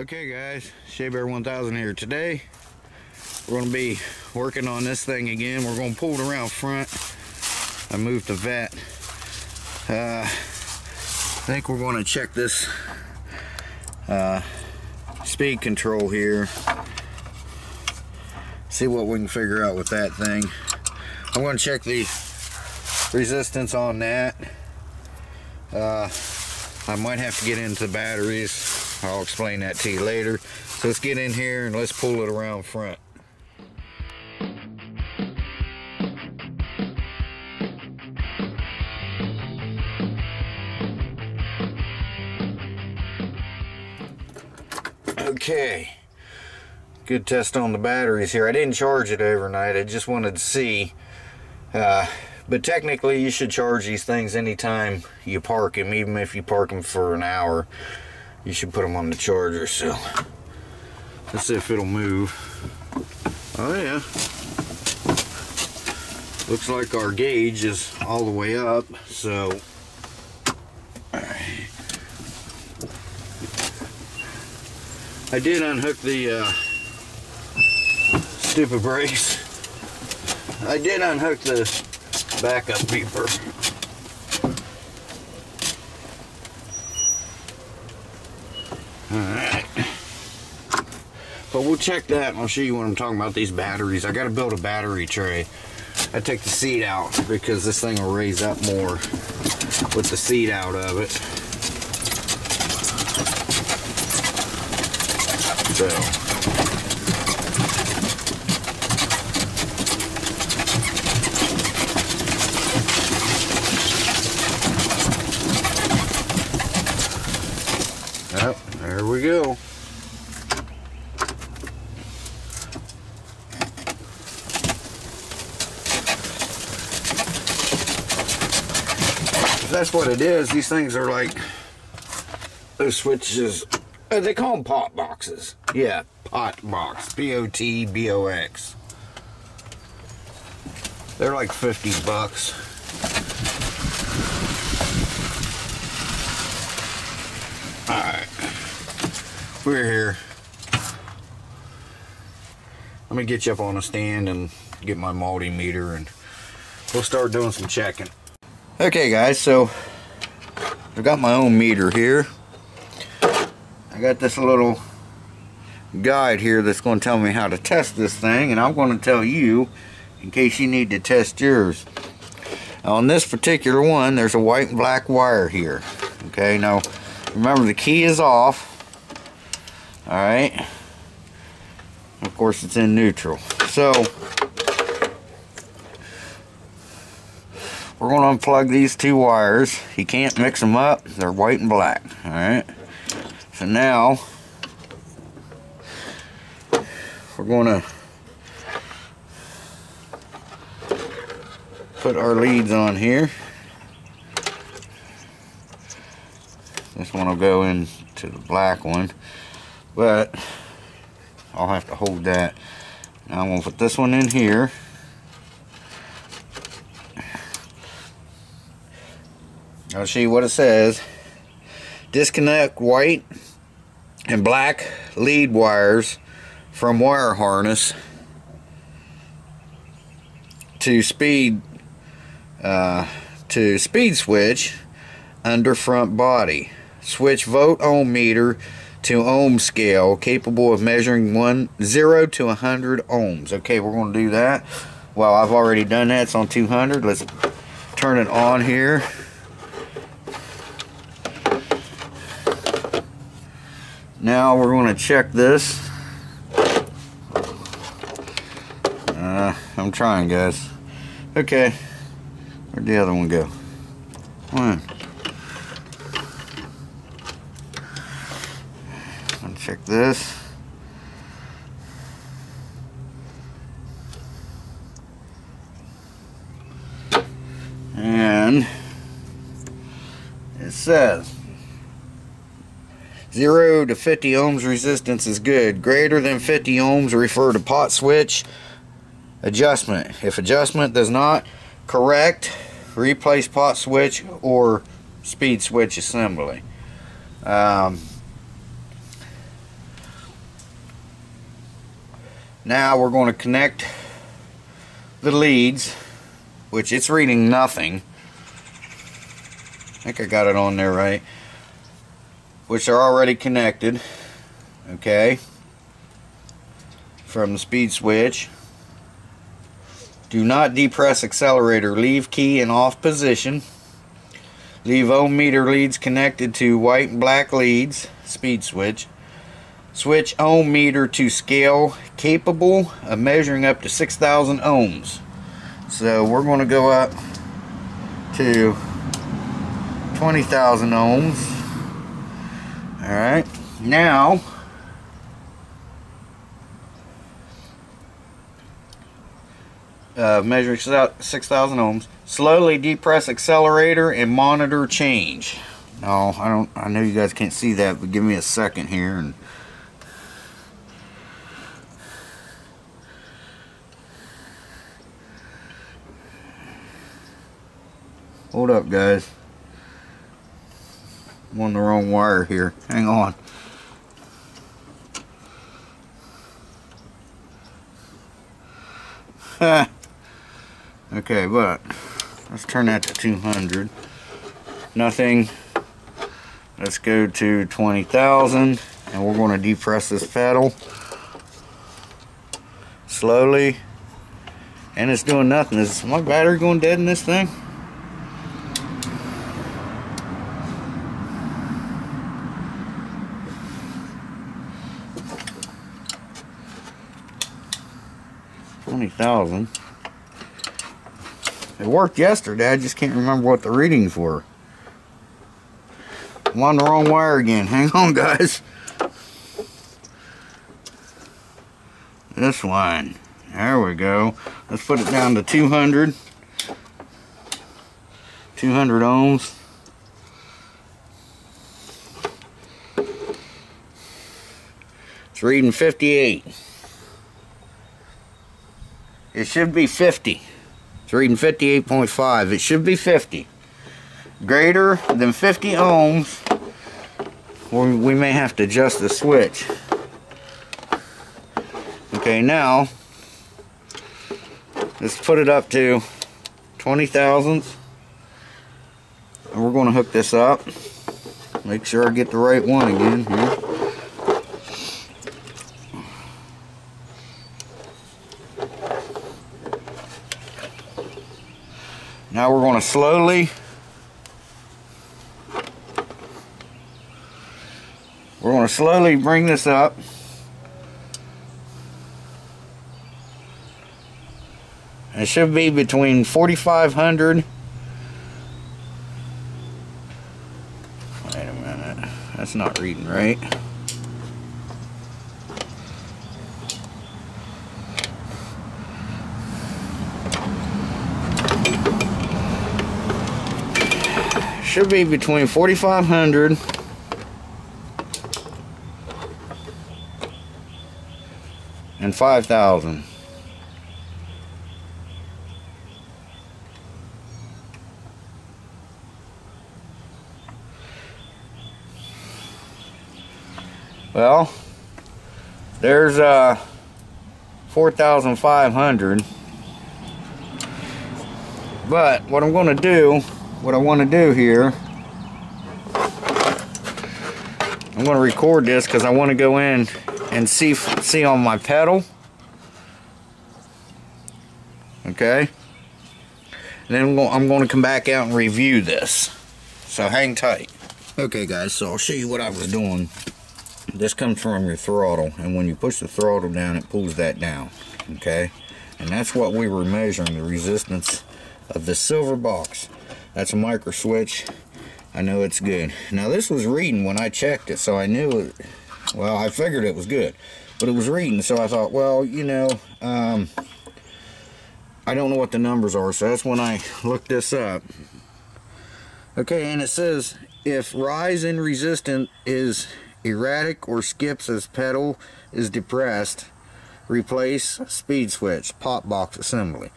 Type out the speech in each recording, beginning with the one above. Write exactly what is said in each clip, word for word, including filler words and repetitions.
Okay guys, Shea Bear one thousand here. Today we're going to be working on this thing again. We're going to pull it around front. I moved the vat. Uh, I think we're going to check this uh, speed control here. See what we can figure out with that thing. I'm going to check the resistance on that. Uh, I might have to get into the batteries. I'll explain that to you later. So let's get in here and let's pull it around front. Okay, good test on the batteries here. I didn't charge it overnight, I just wanted to see. Uh, but technically you should charge these things anytime you park them, even if you park them for an hour. You should put them on the charger, so let's see if it'll move. Oh yeah, looks like our gauge is all the way up, so all right. I did unhook the uh, stupid brakes. I did unhook the backup beeper. Alright, but we'll check that and I'll show you what I'm talking about, these batteries. I gotta build a battery tray. I take the seat out because this thing will raise up more with the seat out of it. So. Yep. There we go. That's what it is. These things are like those switches. They call them pot boxes. Yeah, pot box. P O T B O X. They're like fifty bucks. All right. We're here. Let me get you up on a stand and get my multimeter and we'll start doing some checking. Okay guys, so I've got my own meter here. I got this little guide here that's going to tell me how to test this thing, and I'm going to tell you in case you need to test yours. Now, on this particular one there's a white and black wire here. Okay, now remember the key is off. Alright, of course it's in neutral. So, we're going to unplug these two wires. You can't mix them up, they're white and black. Alright, so now we're going to put our leads on here. This one will go into the black one. But I'll have to hold that. Now I'm going to put this one in here. I'll show you what it says. Disconnect white and black lead wires from wire harness to speed uh, to speed switch under front body. Switch volt ohm meter to ohm scale, capable of measuring one zero to a hundred ohms. Okay, we're going to do that. Well, I've already done that. It's on two hundred. Let's turn it on here. Now we're going to check this. Uh, I'm trying, guys. Okay, where'd the other one go? One. Check this. And it says zero to fifty ohms resistance is good. Greater than fifty ohms refer to pot switch adjustment. If adjustment does not correct, replace pot switch or speed switch assembly. Um, Now we're going to connect the leads, which it's reading nothing. I think I got it on there right, which are already connected, okay, from the speed switch. Do not depress accelerator, leave key in off position. Leave ohm meter leads connected to white and black leads, speed switch. Switch ohm meter to scale, capable of measuring up to six thousand ohms. So we're going to go up to twenty thousand ohms. Alright, now uh, measuring six thousand ohms. Slowly depress accelerator and monitor change. Now, I don't, I know you guys can't see that, but give me a second here. And hold up, guys. I'm on the wrong wire here. Hang on. Okay, but let's turn that to two hundred. Nothing. Let's go to twenty thousand, and we're going to depress this pedal slowly. And it's doing nothing. Is my battery going dead in this thing? twenty thousand. It worked yesterday, I just can't remember what the readings were. I'm on the wrong wire again. Hang on, guys. This one. There we go. Let's put it down to two hundred. two hundred ohms. It's reading fifty-eight. It should be fifty. It's reading fifty-eight point five. It should be fifty. Greater than fifty ohms, or we may have to adjust the switch. Okay, now let's put it up to twenty thousandths, and we're going to hook this up. Make sure I get the right one again here. Now we're going to slowly, we're going to slowly bring this up. It should be between forty-five hundred. Wait a minute, that's not reading right. Should be between forty-five hundred and five thousand. Well, there's uh, four thousand five hundred. But what I'm going to do, what I want to do here, I'm going to record this because I want to go in and see see on my pedal, okay, and then I'm going to come back out and review this, so hang tight. Okay guys, so I'll show you what I was doing. This comes from your throttle, and when you push the throttle down, it pulls that down, okay, and that's what we were measuring, the resistance of the silver box. That's a micro switch. I know it's good. Now this was reading when I checked it, so I knew it. Well, I figured it was good, but it was reading, so I thought, well, you know, um, I don't know what the numbers are, so that's when I looked this up. Okay, and it says, if rise in resistance is erratic or skips as pedal is depressed, replace speed switch, pot box assembly.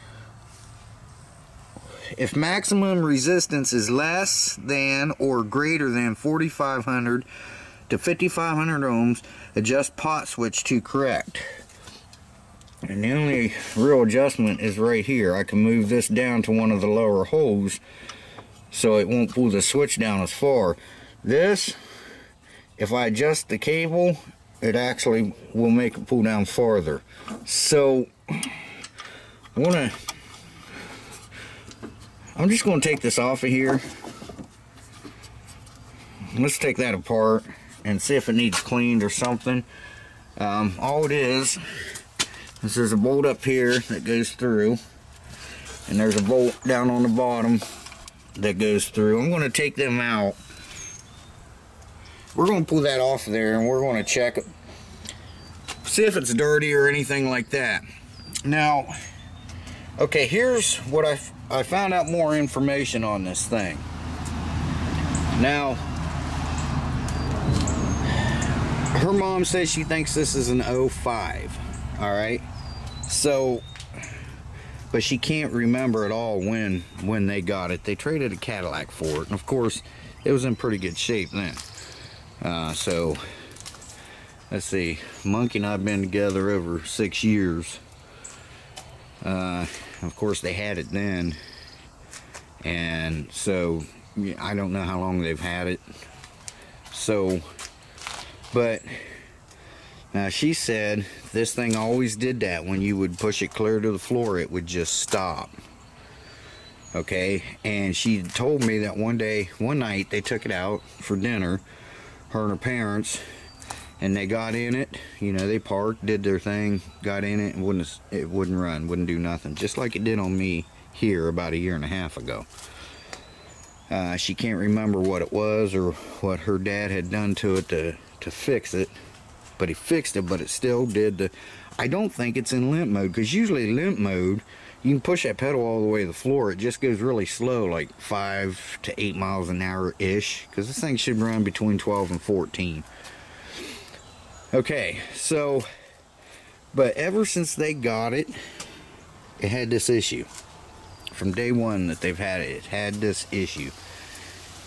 If maximum resistance is less than or greater than forty-five hundred to fifty-five hundred ohms, adjust pot switch to correct. And the only real adjustment is right here. I can move this down to one of the lower holes so it won't pull the switch down as far. This, if I adjust the cable, it actually will make it pull down farther. So I wanna, I'm just gonna take this off of here. Let's take that apart and see if it needs cleaned or something. Um, all it is, is there's a bolt up here that goes through, and there's a bolt down on the bottom that goes through. I'm gonna take them out. We're gonna pull that off of there and we're gonna check it. See if it's dirty or anything like that. Now, okay, here's what I, I found out more information on this thing. Now, her mom says she thinks this is an oh five, all right? So, but she can't remember at all when, when they got it. They traded a Cadillac for it, and of course, it was in pretty good shape then. Uh, so, let's see, Monkey and I have been together over six years. Uh, of course, they had it then, and so, I don't know how long they've had it. So, but now she said this thing always did that. When you would push it clear to the floor, it would just stop. Okay, and she told me that one day, one night, they took it out for dinner, her and her parents, and they got in it. You know, they parked, did their thing, got in it, and wouldn't it wouldn't run, wouldn't do nothing, just like it did on me here about a year and a half ago. Uh, she can't remember what it was or what her dad had done to it to, to fix it, but he fixed it, but it still did the... I don't think it's in limp mode, because usually limp mode, you can push that pedal all the way to the floor. It just goes really slow, like five to eight miles an hour-ish, because this thing should run between twelve and fourteen. Okay, so, but ever since they got it, it had this issue. From day one that they've had it, it had this issue.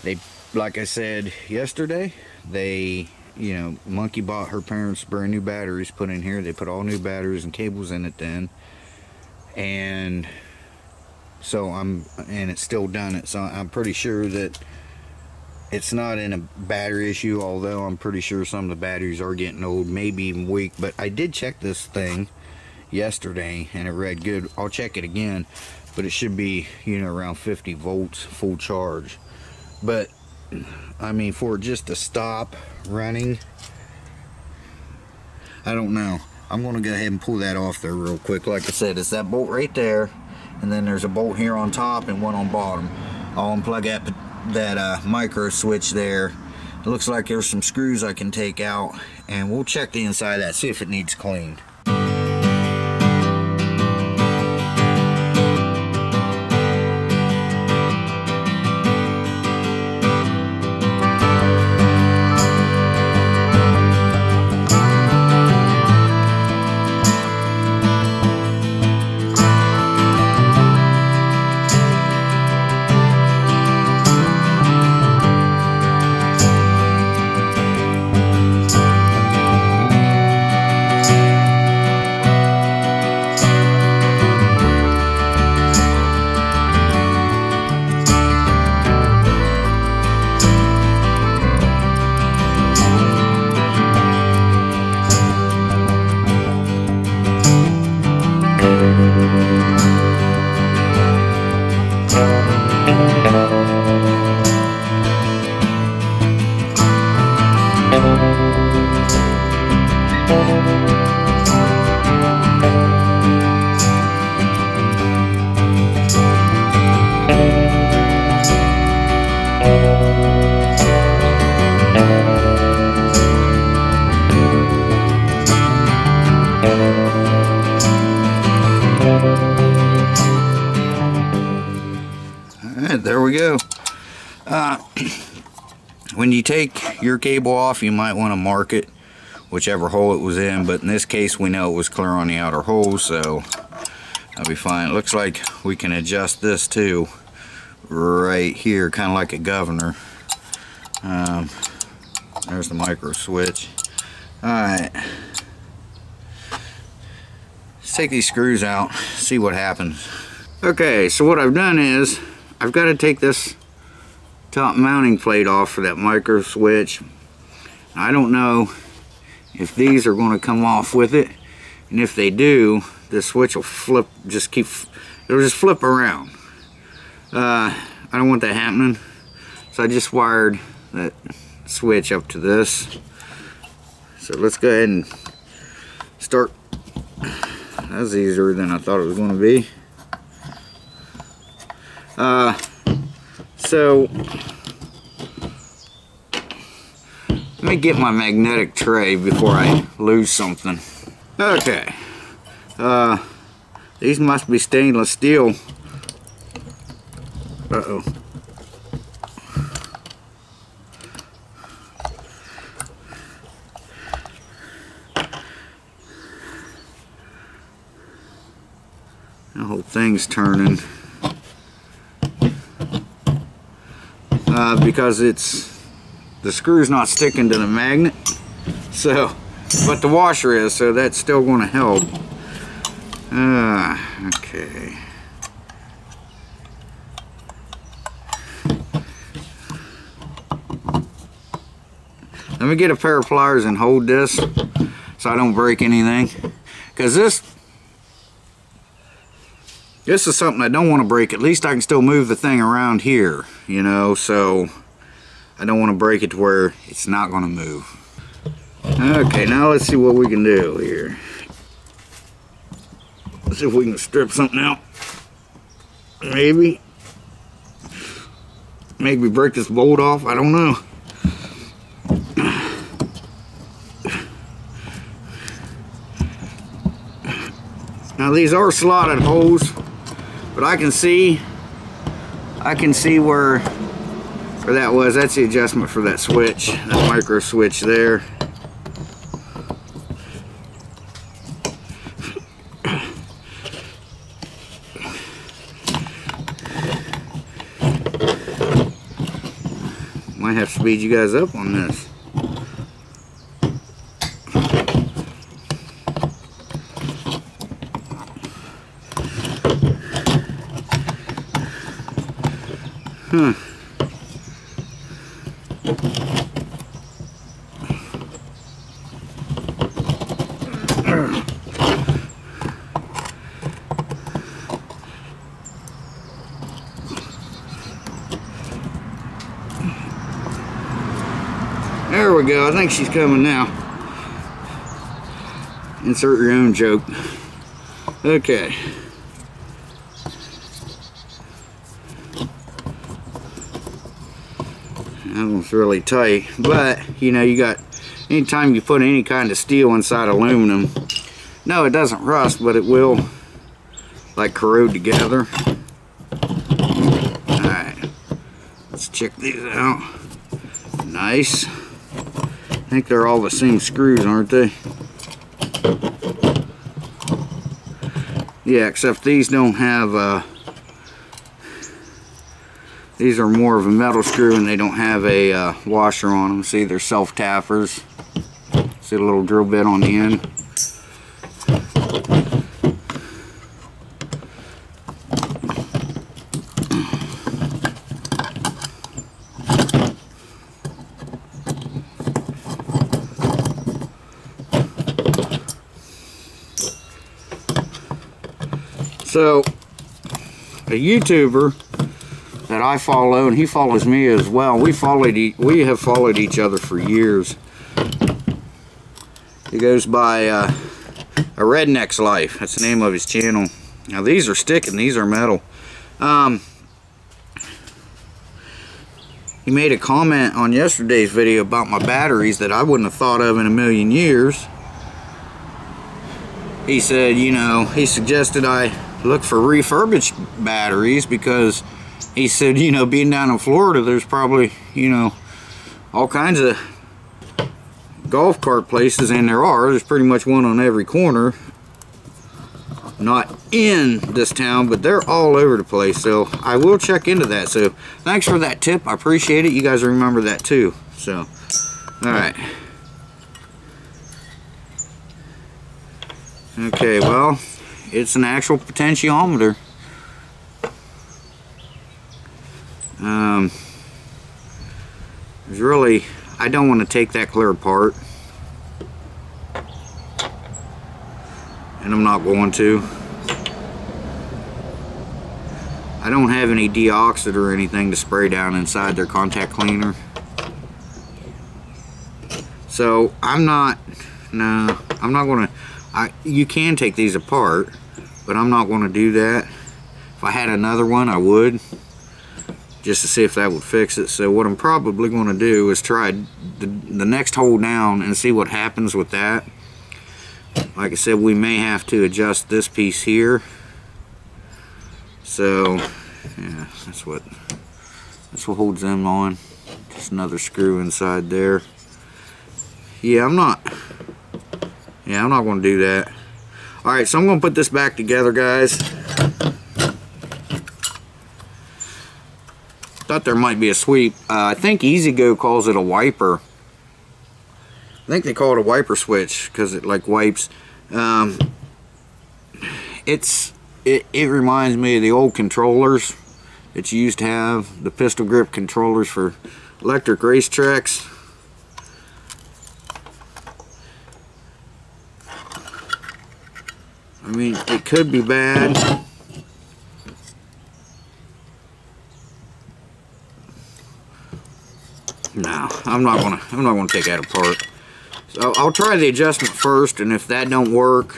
They, like I said yesterday, they, you know, Monkey bought her parents brand new batteries put in here. They put all new batteries and cables in it then. And so I'm, and it's still done it. So I'm pretty sure that it's not in a battery issue, although I'm pretty sure some of the batteries are getting old, maybe even weak. But I did check this thing yesterday and it read good. I'll check it again. But it should be, you know, around fifty volts full charge. But I mean, for just to stop running, I don't know. I'm gonna go ahead and pull that off there real quick. Like I said, it's that bolt right there, and then there's a bolt here on top and one on bottom. I'll unplug that that uh, micro switch there. It looks like there's some screws I can take out, and we'll check the inside of that, see if it needs cleaned. There we go. Uh, when you take your cable off, you might want to mark it, whichever hole it was in, but in this case we know it was clear on the outer hole, so that'll be fine. It looks like we can adjust this too right here, kind of like a governor. Um, there's the micro switch. Alright, take these screws out, see what happens. Okay, so what I've done is I've got to take this top mounting plate off for that micro switch. I don't know if these are going to come off with it, and if they do, this switch will flip, just keep, it'll just flip around. Uh, I don't want that happening, so I just wired that switch up to this. So let's go ahead and start. That was easier than I thought it was going to be. Uh, so let me get my magnetic tray before I lose something. Okay, uh, these must be stainless steel. Uh-oh. The whole thing's turning. Uh, because it's, the screw's not sticking to the magnet, so, but the washer is, so that's still going to help. Uh, okay. Let me get a pair of pliers and hold this so I don't break anything, because this this is something I don't want to break. At least I can still move the thing around here, you know, so I don't want to break it to where it's not going to move. Okay, now let's see what we can do here. Let's see if we can strip something out. Maybe maybe break this bolt off, I don't know. Now these are slotted holes, but I can see, I can see where, where that was. That's the adjustment for that switch, that micro switch there. Might have to speed you guys up on this. Hmm. There we go. I think she's coming now. Insert your own joke. Okay. That one's really tight, but you know, you got, anytime you put any kind of steel inside aluminum, no, it doesn't rust, but it will like corrode together. Alright, let's check these out. Nice. I think they're all the same screws, aren't they? Yeah, except these don't have uh, these are more of a metal screw, and they don't have a uh, washer on them. See, they're self-tappers. See the little drill bit on the end. So, a YouTuber that I follow, and he follows me as well. We followed, e we have followed each other for years. He goes by uh, a Rednecks Life. That's the name of his channel. Now these are sticking. These are metal. Um, he made a comment on yesterday's video about my batteries that I wouldn't have thought of in a million years. He said, you know, he suggested I look for refurbished batteries because, he said, you know, being down in Florida, there's probably, you know, all kinds of golf cart places, and there are. There's pretty much one on every corner. Not in this town, but they're all over the place. So I will check into that. So thanks for that tip. I appreciate it. You guys remember that too. So, all right. Okay, well, it's an actual potentiometer. Um, it's really, I don't want to take that clear apart, and I'm not going to. I don't have any deoxid or anything to spray down inside their contact cleaner. So I'm not, no, I'm not going to, I, you can take these apart, but I'm not going to do that. If I had another one, I would, just to see if that would fix it. So what I'm probably going to do is try the, the next hole down and see what happens with that. Like I said, we may have to adjust this piece here. So yeah, that's what, that's what holds them on. Just another screw inside there. Yeah, I'm not, yeah, I'm not going to do that. Alright, so I'm going to put this back together, guys. Thought there might be a sweep. Uh, I think EasyGo calls it a wiper. I think they call it a wiper switch because it like wipes. Um, it's it, it reminds me of the old controllers that you used to have, the pistol grip controllers for electric racetracks. I mean, it could be bad. No, I'm not gonna. I'm not gonna take that apart. So I'll try the adjustment first, and if that don't work,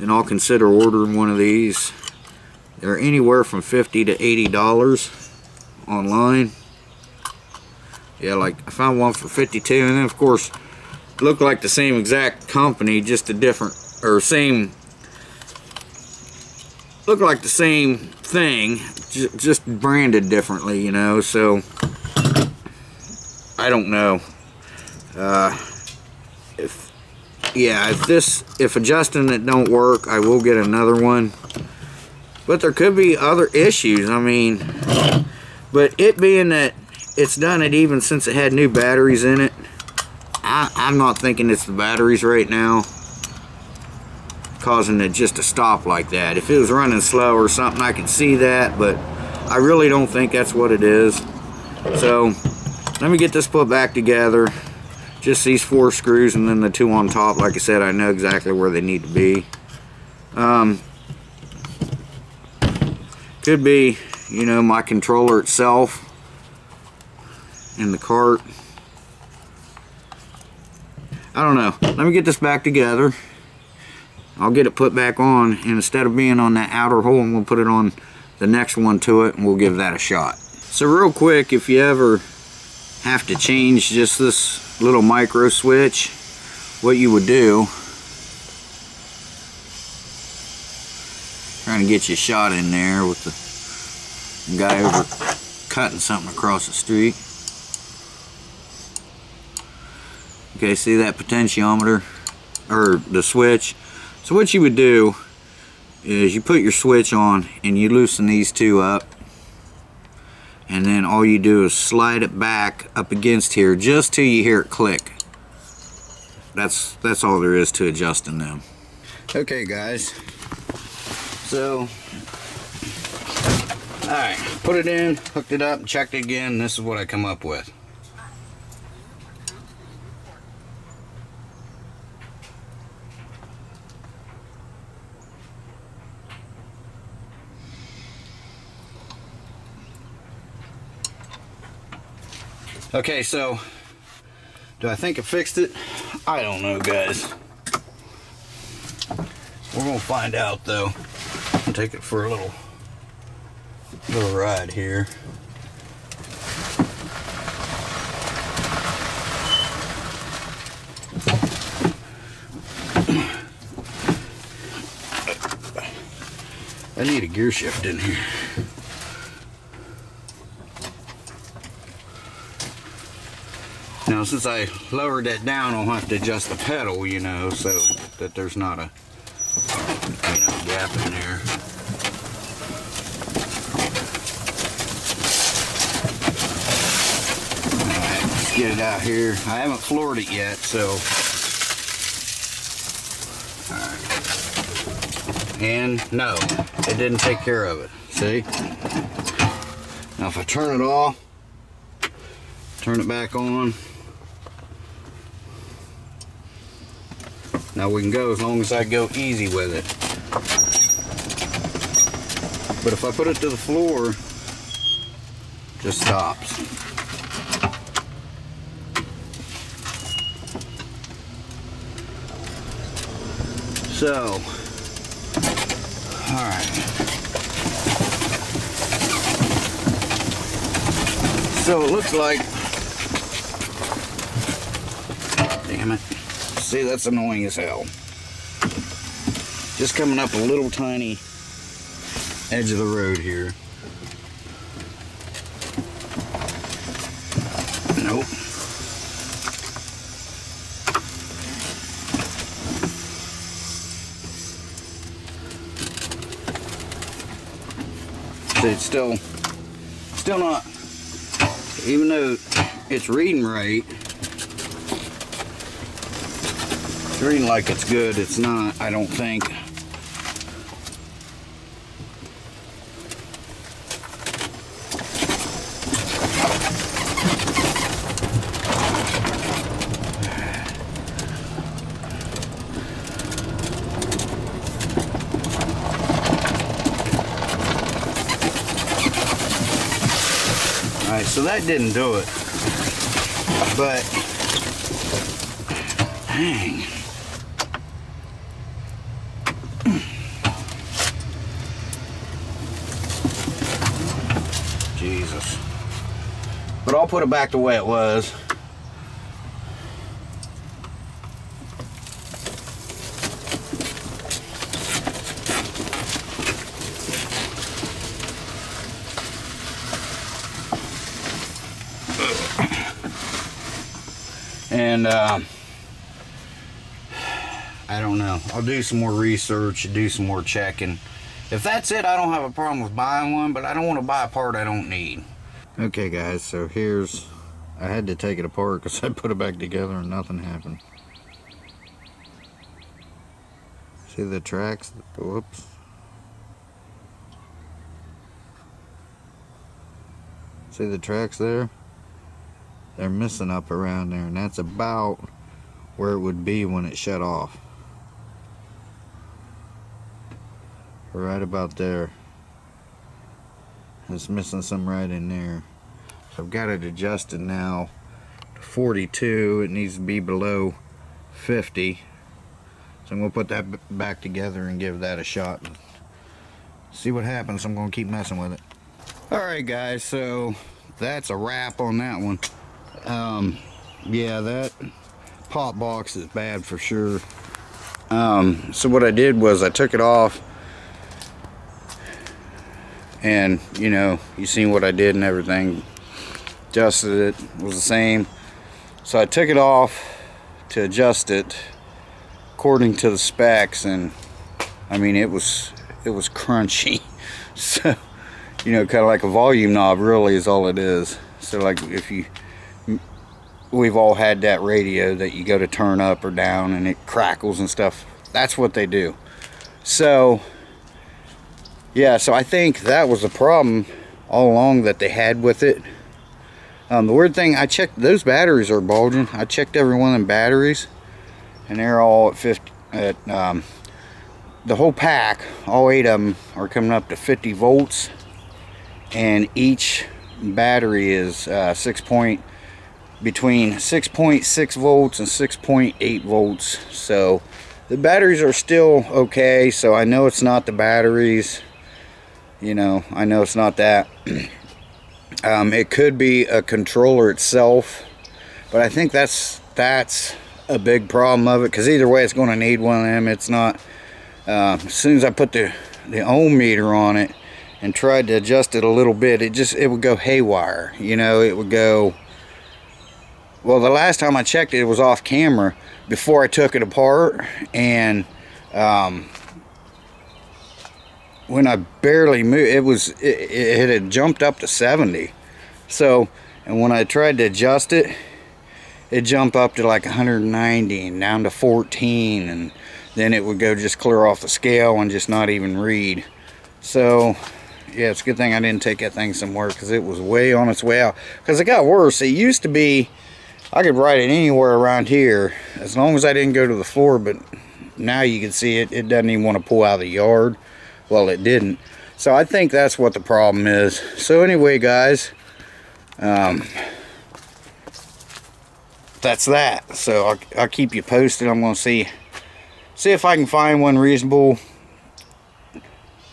then I'll consider ordering one of these. They're anywhere from fifty to eighty dollars online. Yeah, like I found one for fifty-two, and then of course, it looked like the same exact company, just a different or same. Look like the same thing, just branded differently, you know. So I don't know uh, if yeah if this if adjusting it don't work, I will get another one, but there could be other issues. I mean, but it being that it's done it even since it had new batteries in it, I, I'm not thinking it's the batteries right now causing it just to stop like that. If it was running slow or something, I could see that, but I really don't think that's what it is. So let me get this put back together, just these four screws and then the two on top. Like I said, I know exactly where they need to be. Um, could be, you know, my controller itself in the cart. I don't know. Let me get this back together. I'll get it put back on, and instead of being on that outer hole, I'm going to put it on the next one to it, and we'll give that a shot. So real quick, if you ever have to change just this little micro switch, what you would do, trying to get you a shot in there with the guy over cutting something across the street. Okay, see that potentiometer, or the switch? So what you would do is you put your switch on and you loosen these two up, and then all you do is slide it back up against here just till you hear it click. That's that's all there is to adjusting them. Okay guys, so alright, put it in, hooked it up, checked it again, this is what I come up with. Okay, so do I think I fixed it? I don't know, guys. We're gonna find out though. I'll take it for a little little ride here. I need a gear shift in here. Now, since I lowered that down, I'll have to adjust the pedal, you know, so that there's not a, you know, gap in there. All right, let's get it out here. I haven't floored it yet, so. All right. And no, it didn't take care of it. See? Now if I turn it off, turn it back on, now we can go as long as I go easy with it. But if I put it to the floor, it just stops. So, all right. So it looks like, damn it. See, that's annoying as hell. Just coming up a little tiny edge of the road here. Nope. See, it's still, still not, even though it's reading right, reading like it's good, it's not, I don't think. All right, so that didn't do it, but dang. Jesus. But I'll put it back the way it was. And uh, I don't know. I'll do some more research, do some more checking. If that's it, I don't have a problem with buying one, but I don't want to buy a part I don't need. Okay guys, so here's, I had to take it apart because I put it back together and nothing happened. See the tracks? Whoops. See the tracks there? They're missing up around there, and that's about where it would be when it shut off. Right about there. It's missing some right in there. So I've got it adjusted now to forty-two. It needs to be below fifty. So I'm going to put that back together and give that a shot and see what happens. I'm going to keep messing with it. Alright guys, so that's a wrap on that one. Um, yeah, that pot box is bad for sure. Um, so what I did was I took it off. And, you know, you seen what I did and everything. Adjusted it. It was the same. So I took it off to adjust it according to the specs. And, I mean, it was, it was crunchy. So, you know, kind of like a volume knob really is all it is. So, like, if you... We've all had that radio that you go to turn up or down and it crackles and stuff. That's what they do. So... yeah, so I think that was the problem all along that they had with it. Um, the weird thing, I checked, those batteries are bulging. I checked every one of them batteries, and they're all at fifty. At, um, the whole pack, all eight of them, are coming up to fifty volts, and each battery is uh, six point between six point six volts and six point eight volts. So the batteries are still okay. So I know it's not the batteries. You know, I know it's not that. um, it could be a controller itself, but I think that's that's a big problem of it, because either way it's going to need one of them. It's not, uh, as soon as I put the, the ohm meter on it and tried to adjust it a little bit, it just, it would go haywire. You know, it would go, well, the last time I checked it, it was off camera before I took it apart, and um, when I barely moved, it was it, it had jumped up to seventy. So, and when I tried to adjust it, it jumped up to like one hundred ninety and down to fourteen and then it would go just clear off the scale and just not even read. So yeah, it's a good thing I didn't take that thing somewhere, because it was way on its way out. Because it got worse. It used to be I could ride it anywhere around here as long as I didn't go to the floor, but now you can see it, it doesn't even want to pull out of the yard. Well, it didn't. So I think that's what the problem is. So anyway, guys, um, that's that. So I'll, I'll keep you posted. I'm going to see see if I can find one reasonable.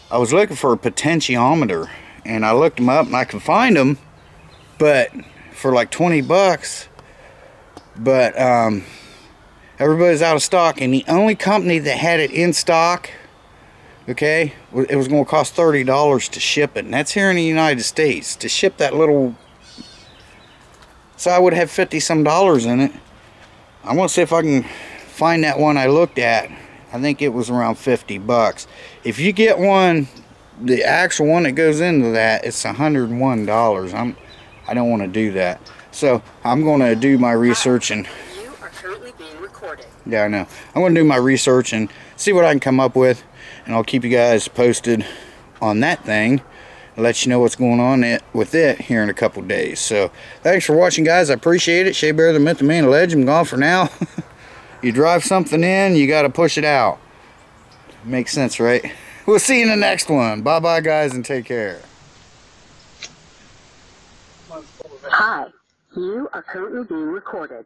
I was looking for a potentiometer, and I looked them up, and I could find them, but for like twenty bucks. But um, everybody's out of stock, and the only company that had it in stock, okay, it was going to cost thirty dollars to ship it, and that's here in the United States to ship that little. So I would have fifty some dollars in it. I want to see if I can find that one I looked at. I think it was around fifty bucks. If you get one, the actual one that goes into that, it's one hundred and one dollars. I'm I don't want to do that. So I'm going to do my research and. You are currently being recorded. Yeah, I know. I'm going to do my research and see what I can come up with. And I'll keep you guys posted on that thing, and let you know what's going on it, with it here in a couple days. So thanks for watching, guys. I appreciate it. Shea Bear, the myth, the man, the legend. I'm gone for now. You drive something in, you got to push it out. Makes sense, right? We'll see you in the next one. Bye bye, guys, and take care. Hi, you are currently being recorded.